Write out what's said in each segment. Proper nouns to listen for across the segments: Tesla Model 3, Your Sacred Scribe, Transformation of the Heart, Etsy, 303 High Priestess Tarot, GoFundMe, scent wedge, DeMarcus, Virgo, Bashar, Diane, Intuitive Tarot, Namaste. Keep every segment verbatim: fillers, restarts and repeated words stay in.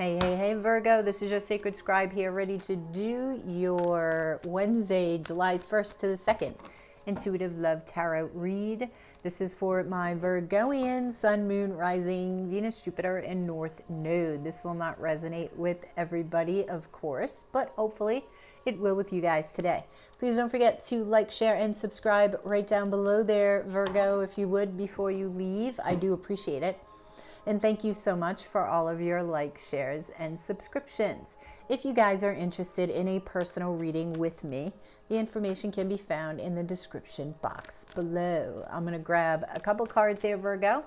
Hey, hey, hey, Virgo, this is your Sacred Scribe here, ready to do your Wednesday, July first to the second Intuitive Love Tarot read. This is for my Virgoian Sun, Moon, Rising, Venus, Jupiter, and North Node. This will not resonate with everybody, of course, but hopefully it will with you guys today. Please don't forget to like, share, and subscribe right down below there, Virgo, if you would, before you leave. I do appreciate it. And thank you so much for all of your likes, shares, and subscriptions. If you guys are interested in a personal reading with me, the information can be found in the description box below. I'm going to grab a couple cards here, Virgo.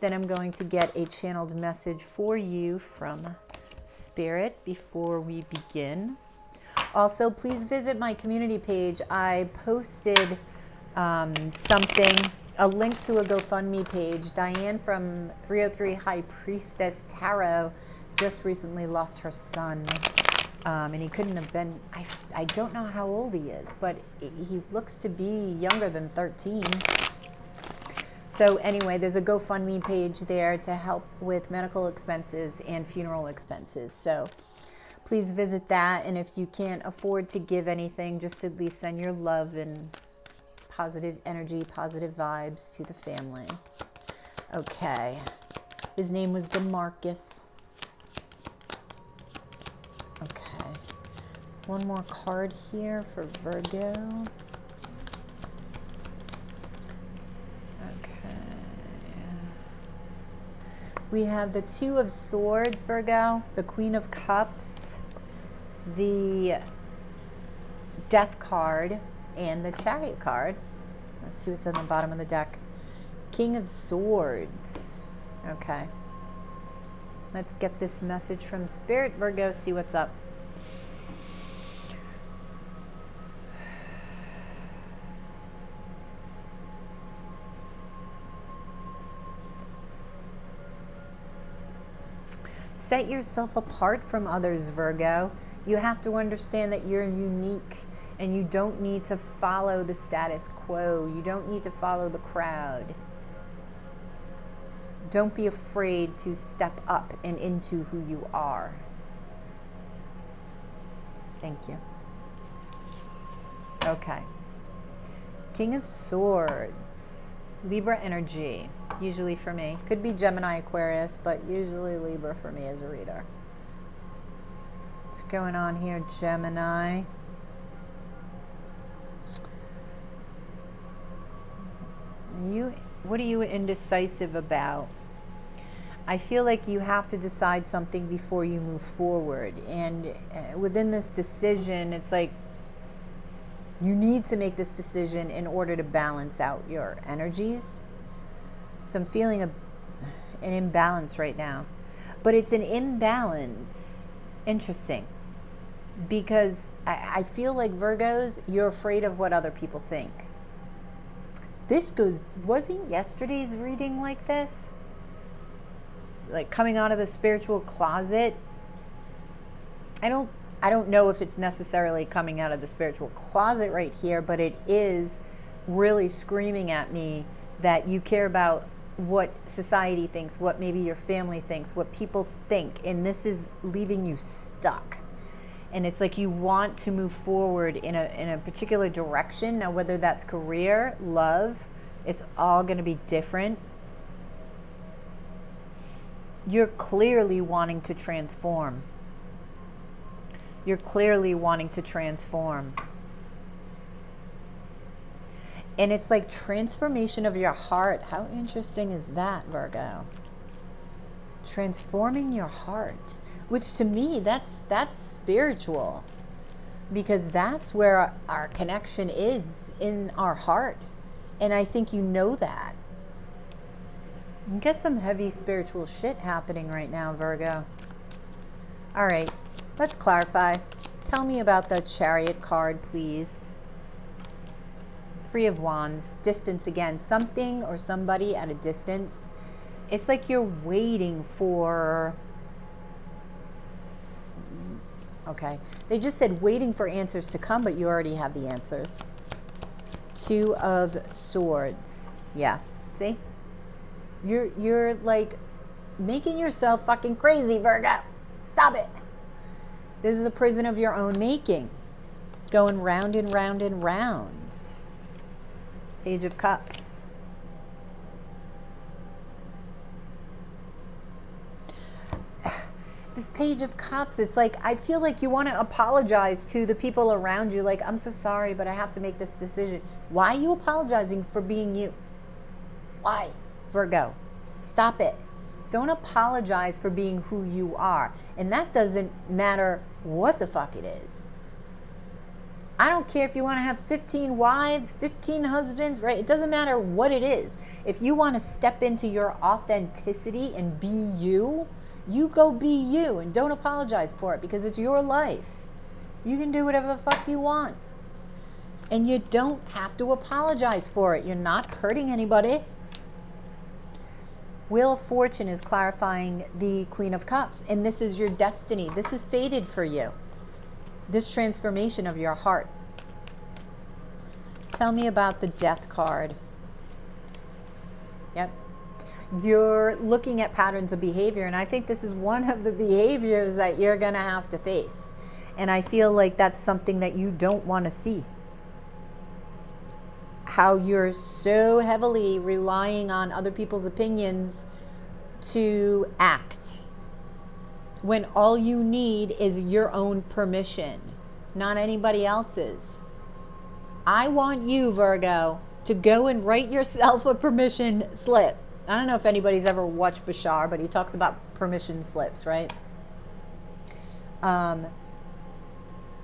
Then I'm going to get a channeled message for you from Spirit before we begin. Also, please visit my community page. I posted um, something... a link to a GoFundMe page. Diane from three oh three High Priestess Tarot just recently lost her son. Um, and he couldn't have been, I, I don't know how old he is, but he looks to be younger than thirteen. So anyway, there's a GoFundMe page there to help with medical expenses and funeral expenses. So please visit that. And if you can't afford to give anything, just at least send your love and positive energy, positive vibes to the family. Okay. His name was DeMarcus. Okay. One more card here for Virgo. Okay. We have the Two of Swords, Virgo, the Queen of Cups, the Death card, and the Chariot card. Let's see what's on the bottom of the deck. King of Swords. Okay. Let's get this message from Spirit, Virgo, see what's up. Set yourself apart from others, Virgo. You have to understand that you're unique and you don't need to follow the status quo. You don't need to follow the crowd. Don't be afraid to step up and into who you are. Thank you. Okay. King of Swords, Libra energy, usually for me. Could be Gemini, Aquarius, but usually Libra for me as a reader. What's going on here, Gemini? You, what are you indecisive about? I feel like you have to decide something before you move forward. And within this decision, it's like you need to make this decision in order to balance out your energies. So I'm feeling a, an imbalance right now. But it's an imbalance. Interesting, because I, I feel like, Virgos, you're afraid of what other people think. This goes, wasn't yesterday's reading like this? Like coming out of the spiritual closet? I don't, I don't know if it's necessarily coming out of the spiritual closet right here, but it is really screaming at me that you care about what society thinks, what maybe your family thinks, what people think, and this is leaving you stuck. And it's like you want to move forward in a, in a particular direction. Now, whether that's career, love, it's all going to be different. You're clearly wanting to transform. You're clearly wanting to transform. And it's like transformation of your heart. How interesting is that, Virgo? Transforming your heart, which to me, that's that's spiritual, because that's where our, our connection is, in our heart. And I think you know that. You got some heavy spiritual shit happening right now, Virgo. All right, let's clarify. Tell me about the Chariot card, please. Three of Wands, distance again, something or somebody at a distance. It's like you're waiting for, okay. They just said waiting for answers to come, but you already have the answers. Two of Swords. Yeah, see? You're, you're like making yourself fucking crazy, Virgo. Stop it. This is a prison of your own making. Going round and round and round. Page of Cups. This Page of Cups, it's like, I feel like you want to apologize to the people around you. Like, I'm so sorry, but I have to make this decision. Why are you apologizing for being you? Why? Virgo, stop it. Don't apologize for being who you are. And that doesn't matter what the fuck it is. I don't care if you want to have fifteen wives, fifteen husbands, right? It doesn't matter what it is. If you want to step into your authenticity and be you, you go be you and don't apologize for it because it's your life. You can do whatever the fuck you want. And you don't have to apologize for it. You're not hurting anybody. Wheel of Fortune is clarifying the Queen of Cups. And this is your destiny. This is fated for you. This transformation of your heart. Tell me about the Death card. Yep. You're looking at patterns of behavior, and I think this is one of the behaviors that you're gonna have to face. And I feel like that's something that you don't want to see. How you're so heavily relying on other people's opinions to act, when all you need is your own permission, not anybody else's. I want you, Virgo, to go and write yourself a permission slip. I don't know if anybody's ever watched Bashar, but he talks about permission slips, right? Um,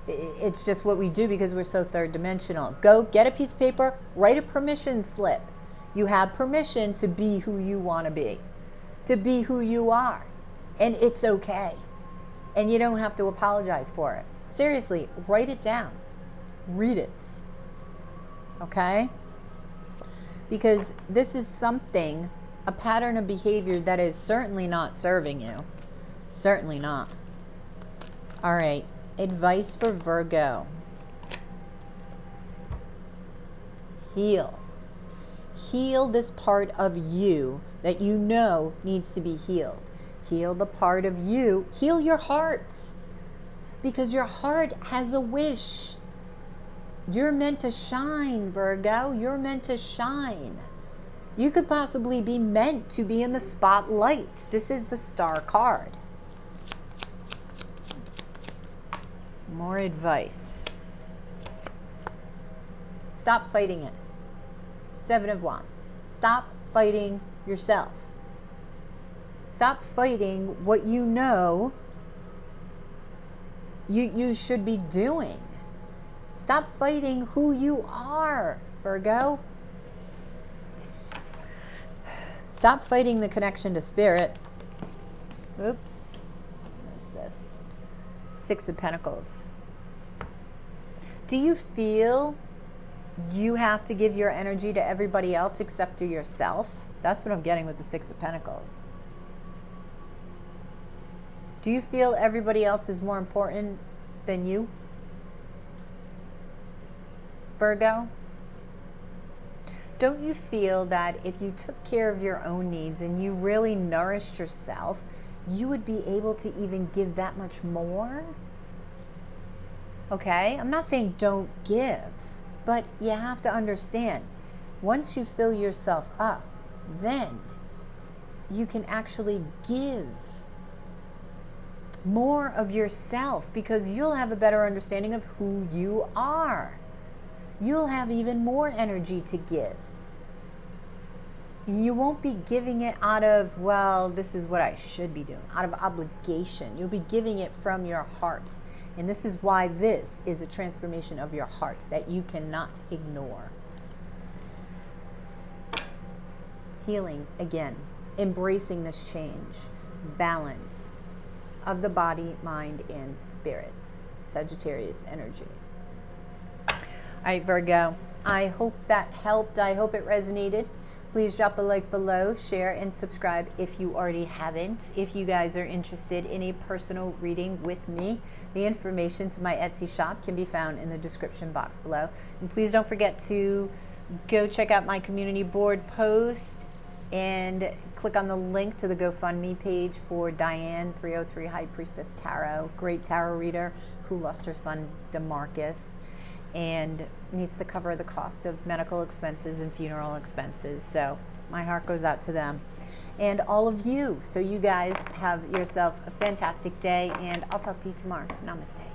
it's just what we do because we're so third dimensional. Go get a piece of paper, write a permission slip. You have permission to be who you want to be, to be who you are. And it's okay. And you don't have to apologize for it. Seriously, write it down. Read it. Okay? Because this is something, a pattern of behavior that is certainly not serving you. Certainly not. All right. Advice for Virgo. Heal. Heal this part of you that you know needs to be healed. Heal the part of you. Heal your heart. Because your heart has a wish. You're meant to shine, Virgo. You're meant to shine. You could possibly be meant to be in the spotlight. This is the Star card. More advice. Stop fighting it. Seven of Wands. Stop fighting yourself. Stop fighting what you know you, you should be doing. Stop fighting who you are, Virgo. Stop fighting the connection to spirit. Oops. Where's this? Six of Pentacles. Do you feel you have to give your energy to everybody else except to yourself? That's what I'm getting with the Six of Pentacles. Do you feel everybody else is more important than you, Virgo? Don't you feel that if you took care of your own needs and you really nourished yourself, you would be able to even give that much more? Okay, I'm not saying don't give, but you have to understand, once you fill yourself up, then you can actually give more of yourself because you'll have a better understanding of who you are. You'll have even more energy to give. You won't be giving it out of, well, this is what I should be doing, out of obligation. You'll be giving it from your heart. And this is why this is a transformation of your heart that you cannot ignore. Healing again, embracing this change, balance of the body, mind, and spirits. Sagittarius energy. All right, Virgo, I hope that helped. I hope it resonated. Please drop a like below, share, and subscribe if you already haven't. If you guys are interested in a personal reading with me, the information to my Etsy shop can be found in the description box below. And please don't forget to go check out my community board post and click on the link to the GoFundMe page for Diane, three oh three High Priestess Tarot, great tarot reader who lost her son DeMarcus and needs to cover the cost of medical expenses and funeral expenses. So my heart goes out to them and all of you. So you guys have yourself a fantastic day, and I'll talk to you tomorrow. Namaste.